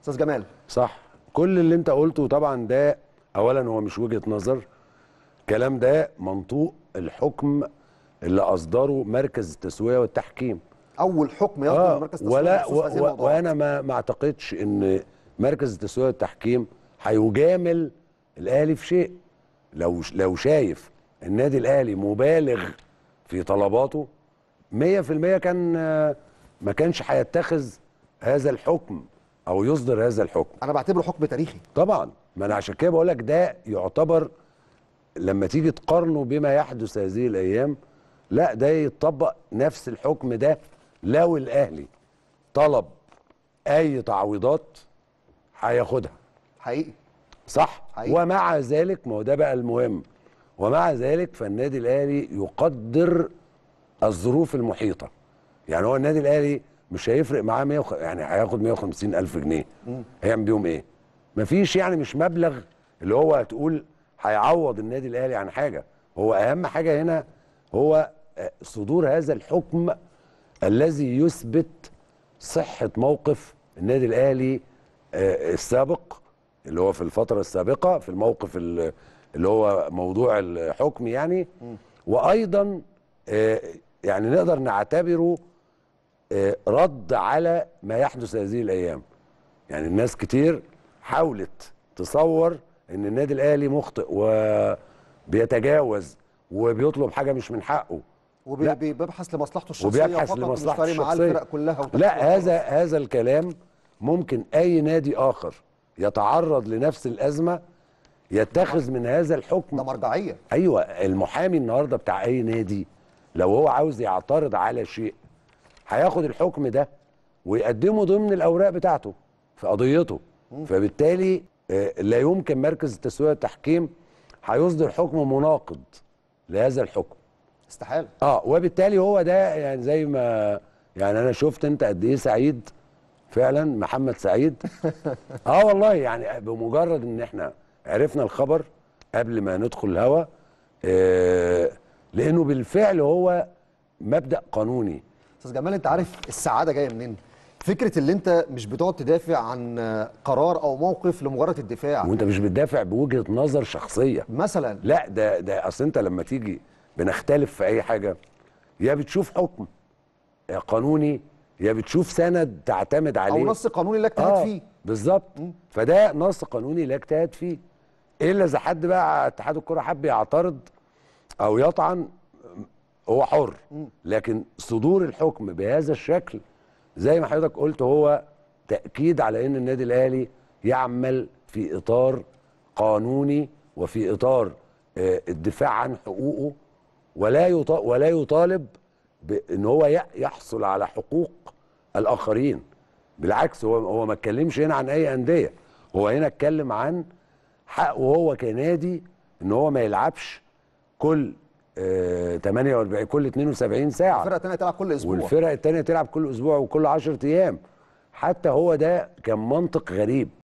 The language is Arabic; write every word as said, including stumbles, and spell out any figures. استاذ جمال. صح، كل اللي انت قلته طبعا ده اولا هو مش وجهه نظر، الكلام ده منطوق الحكم اللي اصدره مركز التسويه والتحكيم. اول حكم يصدر آه مركز التسويه ولا و... و... وانا ما ما اعتقدش ان مركز التسويه والتحكيم هيجامل الاهلي في شيء. لو لو شايف النادي الاهلي مبالغ في طلباته مية في المية كان ما كانش هيتخذ هذا الحكم او يصدر هذا الحكم. انا بعتبره حكم تاريخي طبعا، ما انا عشان كده بقول لك ده يعتبر لما تيجي تقارنه بما يحدث هذه الايام، لا ده يتطبق نفس الحكم ده. لو الاهلي طلب اي تعويضات هياخدها حقيقي، صح حقيقي. ومع ذلك ما هو ده بقى المهم، ومع ذلك فالنادي الاهلي يقدر الظروف المحيطه. يعني هو النادي الاهلي مش هيفرق معاه مية وخ... يعني هياخد مية وخمسين ألف جنيه هيعمل بيهم ايه؟ مفيش، يعني مش مبلغ اللي هو هتقول هيعوض النادي الاهلي عن حاجه. هو اهم حاجه هنا هو صدور هذا الحكم الذي يثبت صحه موقف النادي الاهلي السابق اللي هو في الفتره السابقه في الموقف اللي هو موضوع الحكم يعني. وايضا يعني نقدر نعتبره رد على ما يحدث هذه الايام. يعني الناس كتير حاولت تصور ان النادي الاهلي مخطئ وبيتجاوز وبيطلب حاجه مش من حقه وبيبحث لمصلحته الشخصيه وبيبحث لمصلحته الشخصيه كلها. لا، هذا هذا الكلام ممكن اي نادي اخر يتعرض لنفس الازمه يتخذ من هذا الحكم. ده مرجعيه. ايوه، المحامي النهارده بتاع اي نادي لو هو عاوز يعترض على شيء هياخد الحكم ده ويقدمه ضمن الاوراق بتاعته في قضيته. فبالتالي لا يمكن مركز التسويه والتحكيم هيصدر حكم مناقض لهذا الحكم، استحاله. اه وبالتالي هو ده يعني زي ما يعني انا شفت انت قد ايه سعيد فعلا محمد سعيد. اه والله يعني بمجرد ان احنا عرفنا الخبر قبل ما ندخل الهوا آه لانه بالفعل هو مبدأ قانوني. استاذ جمال، انت عارف السعاده جايه منين؟ فكره اللي انت مش بتقعد تدافع عن قرار او موقف لمجرد الدفاع، وانت مش بتدافع بوجهه نظر شخصيه مثلا. لا، ده ده اصل انت لما تيجي بنختلف في اي حاجه يا بتشوف حكم قانوني يا بتشوف سند تعتمد عليه او نص قانوني لا اجتهاد آه فيه. بالظبط، فده نص قانوني لا اجتهاد فيه الا اذا حد بقى اتحاد الكره حب يعترض او يطعن، هو حر. لكن صدور الحكم بهذا الشكل زي ما حضرتك قلت هو تأكيد على ان النادي الاهلي يعمل في اطار قانوني وفي اطار الدفاع عن حقوقه، ولا ولا يطالب بان هو يحصل على حقوق الاخرين. بالعكس، هو هو ما اتكلمش هنا عن اي انديه، هو هنا اتكلم عن حقه هو كنادي ان هو ما يلعبش كل تمنية وأربعين كل اتنين وسبعين ساعه، والفرقه الثانيه تلعب كل اسبوع والفرقه الثانيه تلعب كل اسبوع وكل عشرة ايام. حتى هو ده كان منطق غريب.